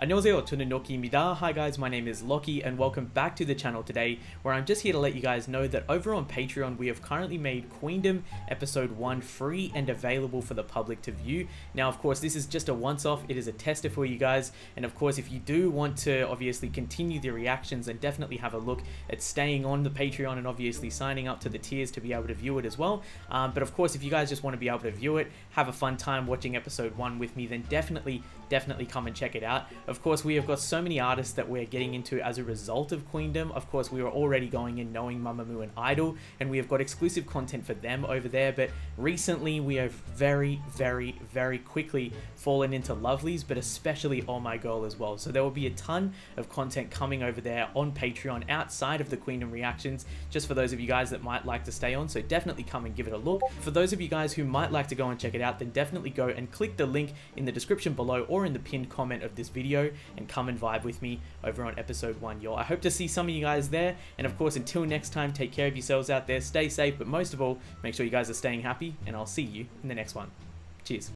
안녕하세요, 저는 Loki입니다. Hi guys, my name is Loki and welcome back to the channel today, where I'm just here to let you guys know that over on Patreon we have currently made Queendom Episode 1 free and available for the public to view. Now of course this is just a once-off, it is a tester for you guys, and of course if you do want to obviously continue the reactions and definitely have a look at staying on the Patreon and obviously signing up to the tiers to be able to view it as well. But of course if you guys just want to be able to view it, have a fun time watching Episode 1 with me, then definitely come and check it out. Of course, we have got so many artists that we're getting into as a result of Queendom. Of course, we were already going in knowing Mamamoo and Idol, and we have got exclusive content for them over there. But recently, we have very quickly fallen into Lovelyz, but especially Oh My Girl as well. So there will be a ton of content coming over there on Patreon outside of the Queendom reactions, just for those of you guys that might like to stay on. So definitely come and give it a look. For those of you guys who might like to go and check it out, then definitely go and click the link in the description below or in the pinned comment of this video, and come and vibe with me over on Episode 1, y'all. I hope to see some of you guys there, and of course until next time, take care of yourselves out there, stay safe, but most of all, make sure you guys are staying happy, and I'll see you in the next one. Cheers.